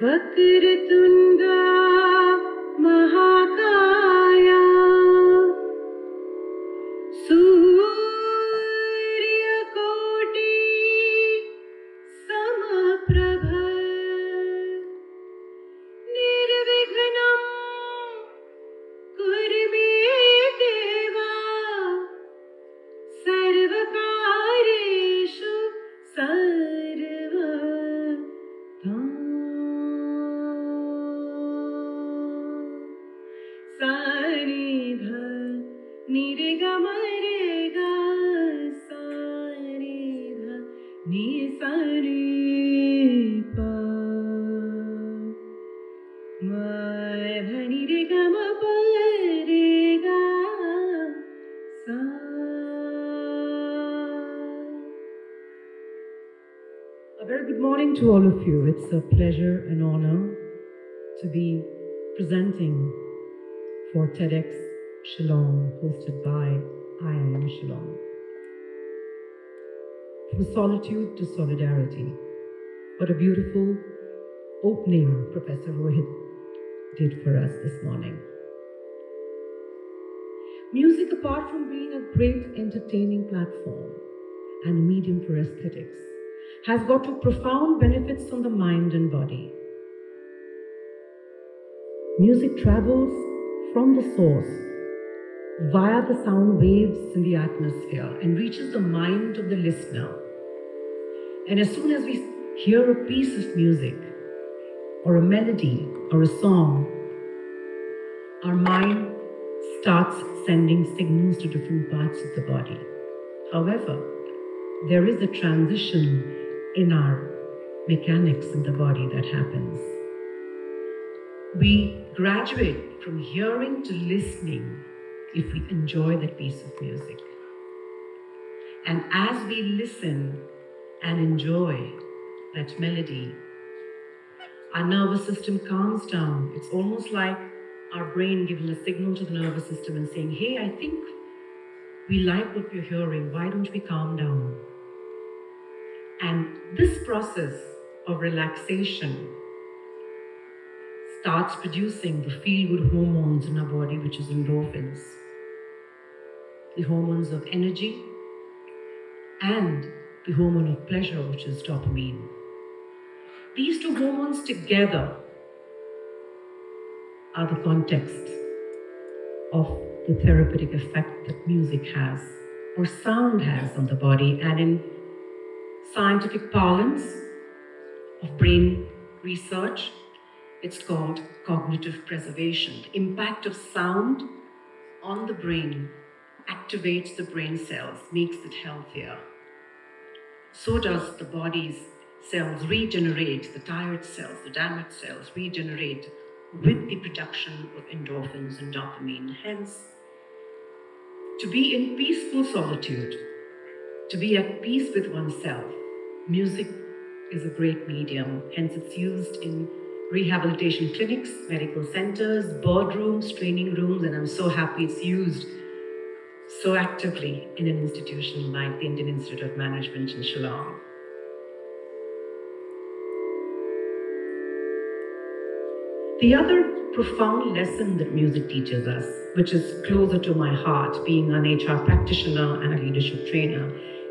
Bhakratunda Maha to all of you. It's a pleasure and honor to be presenting for TEDx Shillong, hosted by IIM Shillong. From solitude to solidarity. What a beautiful opening Professor Rohit did for us this morning. Music, apart from being a great entertaining platform and medium for aesthetics, has got to profound benefits on the mind and body. Music travels from the source via the sound waves in the atmosphere and reaches the mind of the listener. And as soon as we hear a piece of music or a melody or a song, our mind starts sending signals to different parts of the body. However, there is a transition in our mechanics in the body that happens. We graduate from hearing to listening if we enjoy that piece of music. And as we listen and enjoy that melody, our nervous system calms down. It's almost like our brain giving a signal to the nervous system and saying, hey, I think we like what we're hearing. Why don't we calm down? And this process of relaxation starts producing the feel-good hormones in our body, which is endorphins, the hormones of energy, and the hormone of pleasure, which is dopamine. These two hormones together are the context of the therapeutic effect that music has, or sound has on the body, and in scientific parlance of brain research, it's called cognitive preservation. The impact of sound on the brain activates the brain cells, makes it healthier. So does the body's cells regenerate, the tired cells, the damaged cells regenerate with the production of endorphins and dopamine. Hence, to be in peaceful solitude, to be at peace with oneself, music is a great medium. Hence, it's used in rehabilitation clinics, medical centers, boardrooms, training rooms, and I'm so happy it's used so actively in an institution like the Indian Institute of Management in Shillong. The other profound lesson that music teaches us, which is closer to my heart, being an HR practitioner and a leadership trainer,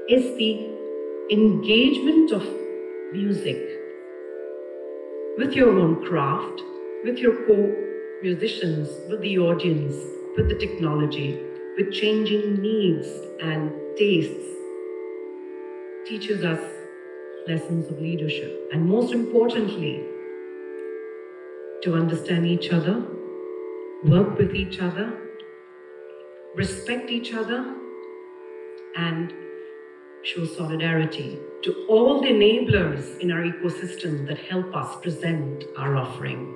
is the engagement of music with your own craft, with your co-musicians, with the audience, with the technology, with changing needs and tastes, teaches us lessons of leadership. And most importantly, to understand each other, work with each other, respect each other, and show solidarity to all the enablers in our ecosystem that help us present our offering.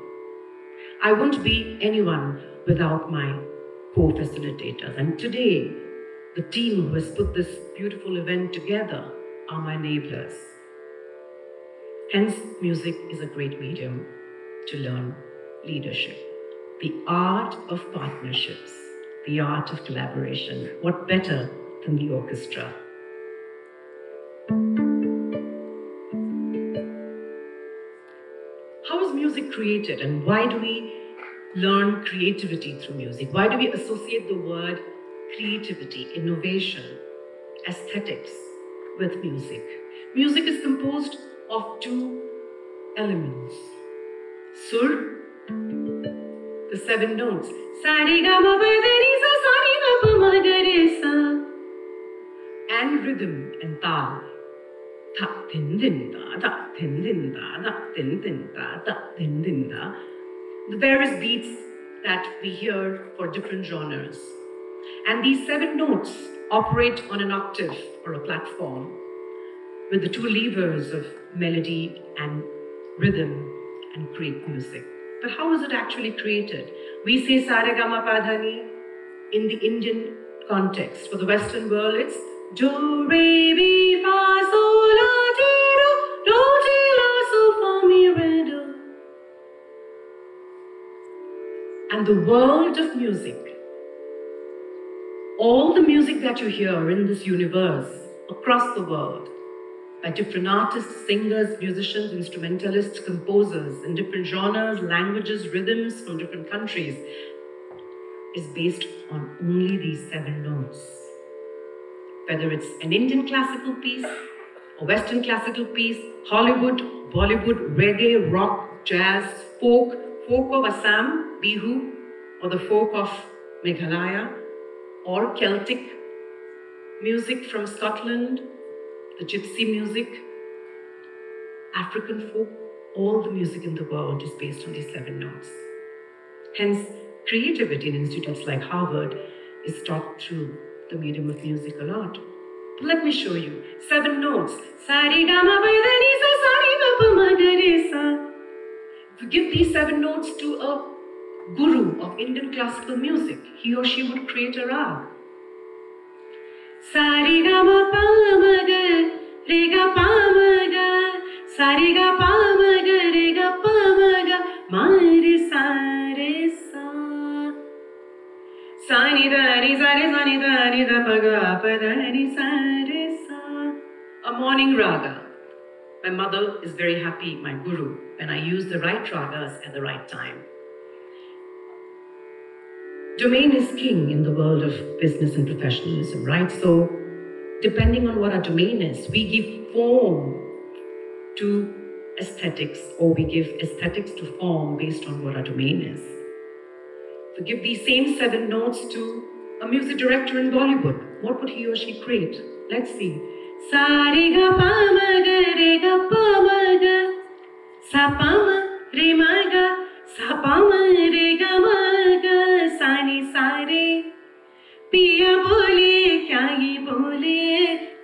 I wouldn't be anyone without my co-facilitators. And today, the team who has put this beautiful event together are my enablers. Hence, music is a great medium to learn leadership, the art of partnerships, the art of collaboration. What better than the orchestra? created, and why do we learn creativity through music? Why do we associate the word creativity, innovation, aesthetics with music? Music is composed of two elements. Sur, the seven notes. Sarigama Pada Nisa, Sarigama Pada Nisa. And rhythm and tal. Ta, tin, din, da, da, tin, din, da, da, tin, din, da, da, tin, din, da. The various beats that we hear for different genres. And these seven notes operate on an octave or a platform with the two levers of melody and rhythm and create music. But how is it actually created? We say Saragama Padhani in the Indian context. For the Western world, it's Do-Re-Mi, Fa, Sol, La, Ti, Do, Do, Ti, La, Sol, Fa, Mi, Re, Do. And the world of music, all the music that you hear in this universe, across the world, by different artists, singers, musicians, instrumentalists, composers in different genres, languages, rhythms from different countries, is based on only these seven notes. Whether it's an Indian classical piece, a Western classical piece, Hollywood, Bollywood, reggae, rock, jazz, folk, folk of Assam, Bihu, or the folk of Meghalaya, or Celtic music from Scotland, the gypsy music, African folk, all the music in the world is based on these seven notes. Hence, creativity in institutes like Harvard is taught through the medium of music a lot. But let me show you. Seven notes. If you give these seven notes to a guru of Indian classical music, he or she would create a rag. Sarigama Palamaga, Rega Pamaga, Sariga Pamaga, Rega Pamaga, Mari Sare Sa. Sani Dari Sare Sani Dari Da Paga Padari Sare Sa. A morning raga. My mother is very happy, my guru, when I use the right ragas at the right time. Domain is king in the world of business and professionalism, right? So, depending on what our domain is, we give form to aesthetics, or we give aesthetics to form based on what our domain is. So give these same seven notes to a music director in Bollywood. What would he or she create? Let's see. Sariga Pamaga Rega Pamaga Sapama Remaga Sapama Rega Maga Sani Sare Pia Bole Kyagi Bole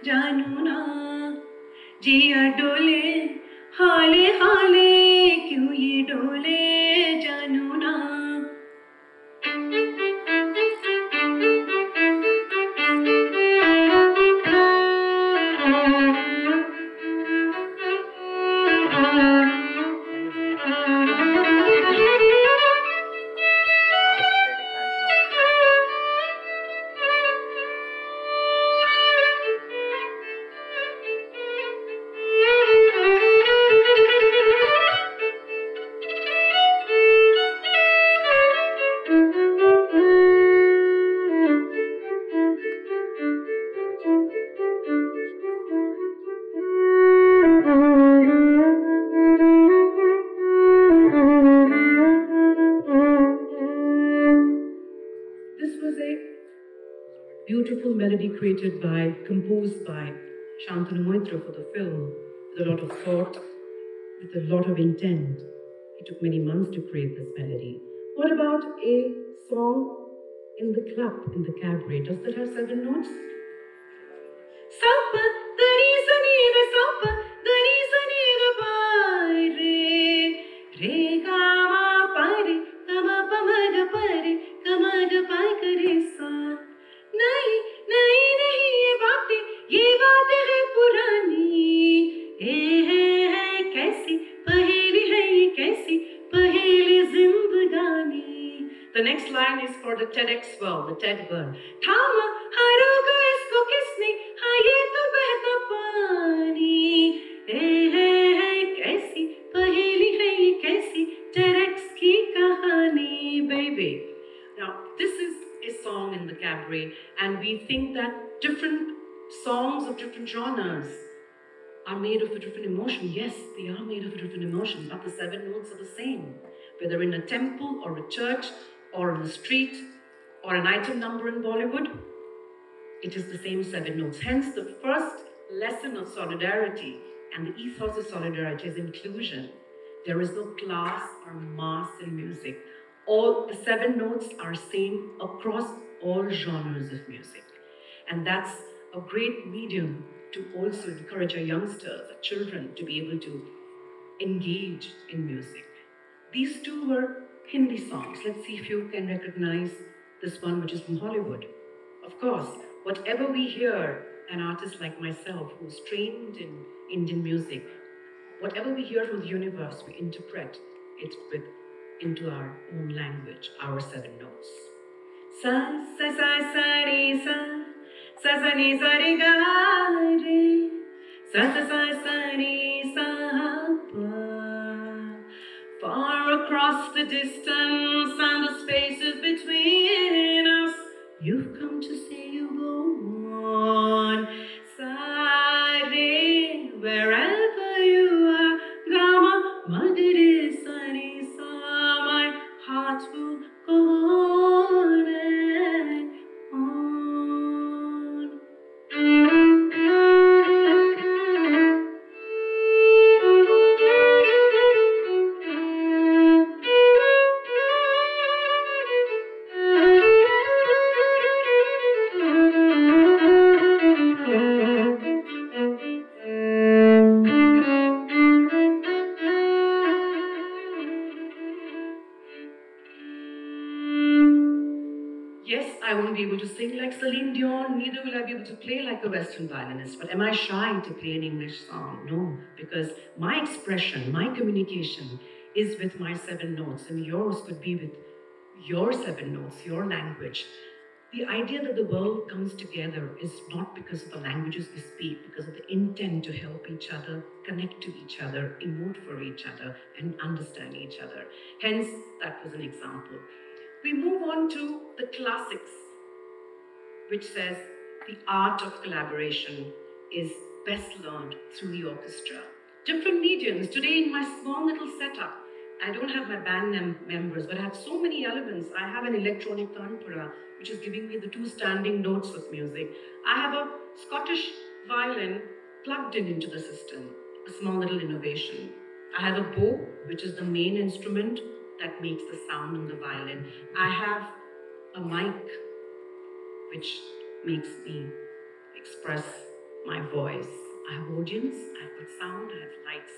Januna Jia Dole Hale Hale Kyuyi Dole Januna. Created by, composed by Shantanu Mitra for the film, with a lot of thought, with a lot of intent. It took many months to create this melody. What about a song in the club, in the cabaret? Does that have seven notes? Sapa, the reason is the sapa, the reason is the pare, re kama pare, kama pamaga pare, kamaga pai kare sa. Nai, nai, nai, ye baate hai purani. Hey, hey, hey, kaisi, paheli hai, kaisi, paheli zindagani. The next line is for the TEDx world, the TED world. Thama, haroga isko kisne, ha ye to behta pani. Hey, hey, hey, kaisi, paheli hai, kaisi, baby. Now, this is a song in the cabaret, and we think that different songs of different genres are made of a different emotion. Yes, they are made of a different emotion, but the seven notes are the same. Whether in a temple or a church or on the street or an item number in Bollywood, it is the same seven notes. Hence, the first lesson of solidarity and the ethos of solidarity is inclusion. There is no class or mass in music. All the seven notes are same across all genres of music. And that's a great medium to also encourage our youngsters, our children, to be able to engage in music. These two were Hindi songs. Let's see if you can recognize this one, which is from Hollywood. Of course, whatever we hear, an artist like myself who's trained in Indian music, whatever we hear from the universe, we interpret it into our own language, our seven notes. Sa, sa, sa, sa, re, sa, sa, sa, re, sa, re, ga, re, sa, sa, sa, sa, re, sa, pa. Far across the distance and the spaces between us, you've come to say you go on. Sa, re, wherever you are, gama, madre, sa, re, heart will go on and on. Neither will I be able to play like a Western violinist, but am I shy to play an English song? No, because my expression, my communication is with my seven notes, and yours could be with your seven notes, your language. The idea that the world comes together is not because of the languages we speak, because of the intent to help each other, connect to each other, emote for each other, and understand each other. Hence, that was an example. We move on to the classics, which says the art of collaboration is best learned through the orchestra. Different mediums. Today in my small little setup, I don't have my band members, but I have so many elements. I have an electronic tanpura, which is giving me the two standing notes of music. I have a Scottish violin plugged into the system, a small little innovation. I have a bow, which is the main instrument that makes the sound in the violin. I have a mic, which makes me express my voice. I have audience, I have good sound, I have lights.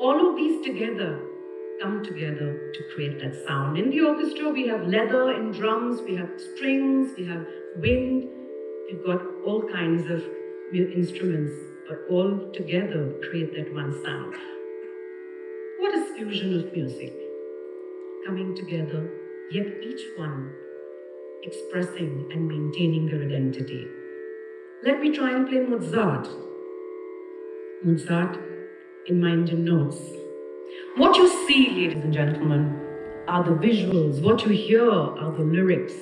All of these together come together to create that sound. In the orchestra, we have leather and drums, we have strings, we have wind, we've got all kinds of instruments, but all together create that one sound. What is fusion of music? Coming together, yet each one expressing and maintaining their identity. Let me try and play Mozart. Mozart in my Indian notes. What you see, ladies and gentlemen, are the visuals. What you hear are the lyrics.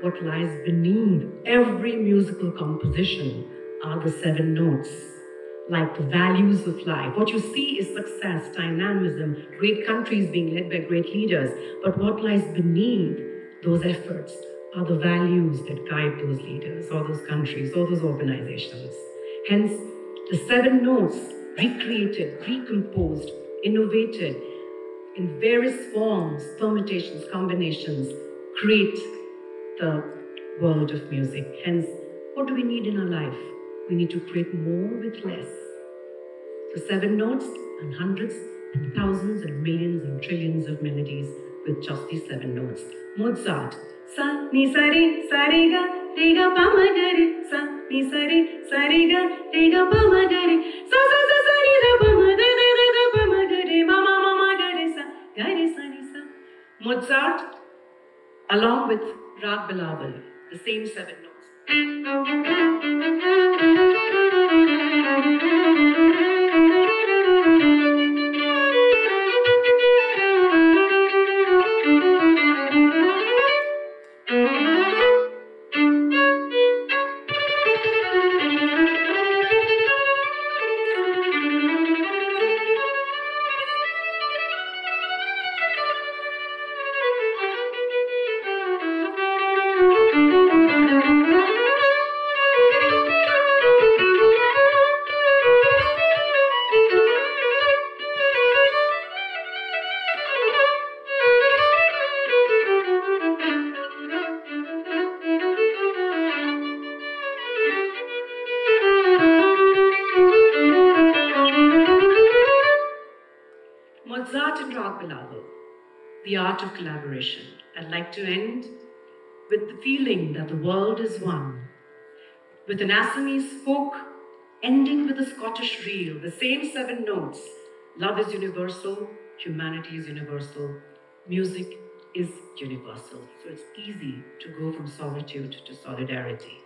What lies beneath every musical composition are the seven notes, like the values of life. What you see is success, dynamism, great countries being led by great leaders. But what lies beneath those efforts are the values that guide those leaders or those countries or those organizations. Hence, the seven notes recreated, recomposed, innovated in various forms, permutations, combinations, create the world of music. Hence, what do we need in our life? We need to create more with less. The seven notes and hundreds and thousands and millions and trillions of melodies with just these seven notes. Mozart. Sa, ni, sa, re, sa, re, ga, pa, ma, ga, re. Sa, ni, sa, re, ga, pa, ma, ga, re. Sa, sa, sa, sa, re, da, pa, ma, da, da, da, da, pa, ma, ga, re. Ma, ma, ma, ma, ga, re, sa, ga, re, sa, ni, sa. Mozart, along with Rag Bilaval, the same seven notes. the art of collaboration. I'd like to end with the feeling that the world is one. With an Assamese folk, ending with a Scottish reel, the same seven notes. Love is universal, humanity is universal, music is universal. So it's easy to go from solitude to solidarity.